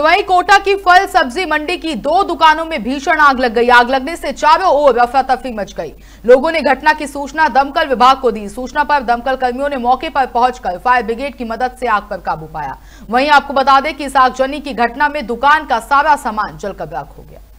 तो वहीं कोटा की फल सब्जी मंडी की दो दुकानों में भीषण आग लग गई। आग लगने से चारों ओर अफरा तफरी मच गई। लोगों ने घटना की सूचना दमकल विभाग को दी। सूचना पर दमकल कर्मियों ने मौके पर पहुंचकर फायर ब्रिगेड की मदद से आग पर काबू पाया। वहीं आपको बता दें कि इस आगजनी की घटना में दुकान का सारा सामान जलकर राख हो गया।